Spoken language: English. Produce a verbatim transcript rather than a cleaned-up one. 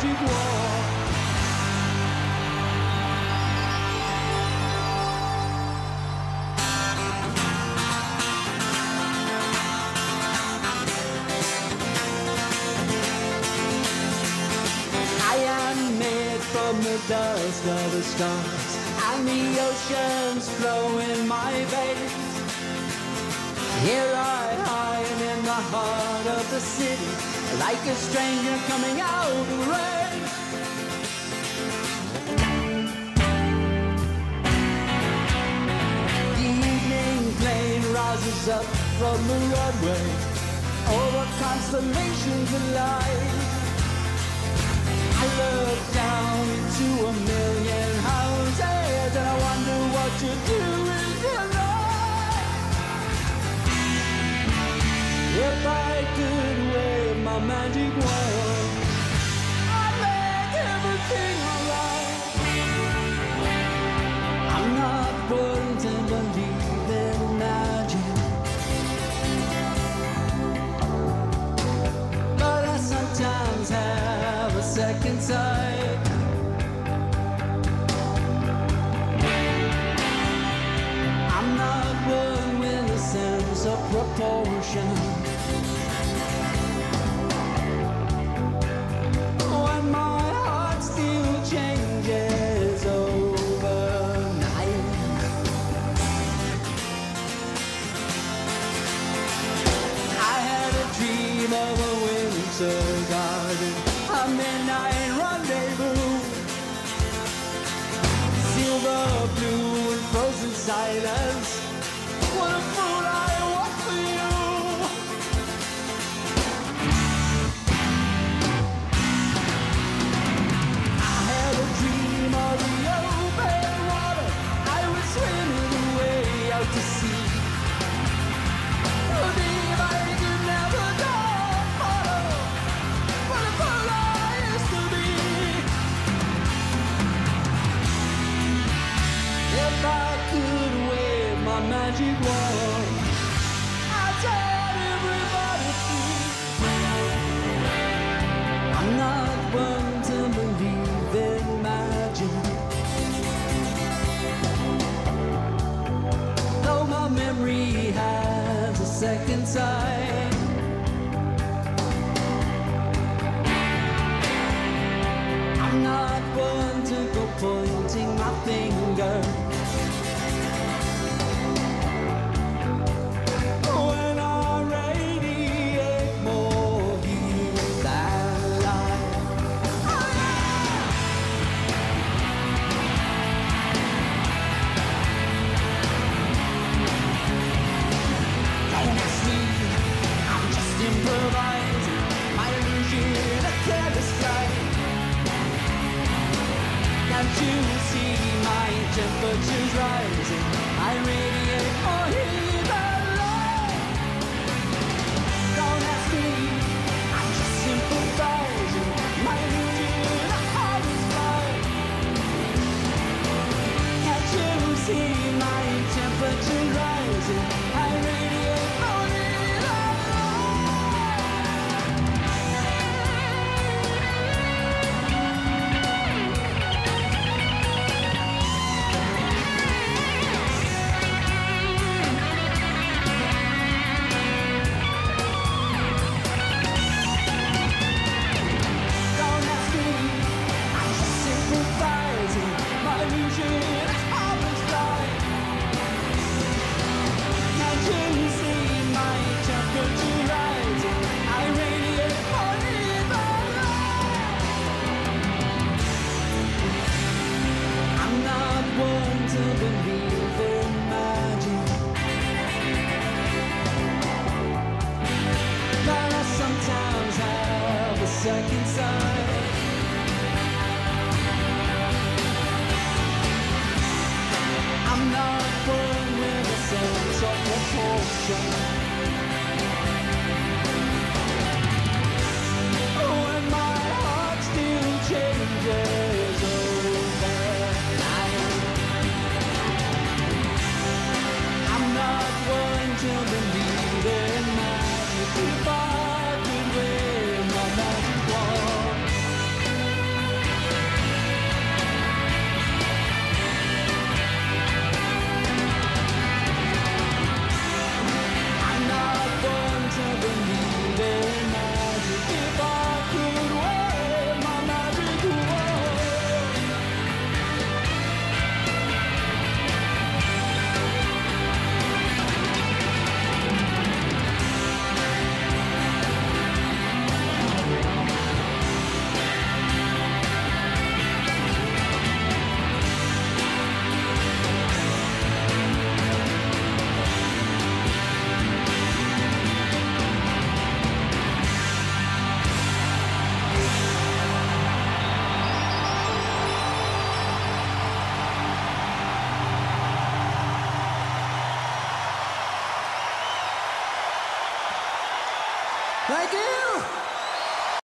经过。I am made from the dust of the stars, and the oceans flow in my veins. Here I am in the heart of the city, like a stranger coming out of the rain. The evening plane rises up from the runway over constellations of light. I look down into a million houses, and I wonder what you do with your life. If I could wave my magic wand, I'd make everything alright. I'm not one to believe in magic, but I sometimes have a second sight. I'm not one with a sense of proportion. Silence. What a fool I was for you. I had a dream of the open water. I was swimming away out to sea. Believe I could never die. What a fool I used to be. If I magic wand, I'll tell everybody free. I'm not one to believe in magic, though my memory has a second sight. I'm not one to go pointing my finger. Temperatures rising, I radiate for human life. Don't ask me, I'm just sympathizing. My illusion, a heart is blind. Can't you see my temperature rising? I radiate for human life. We'll be right back. Thank you.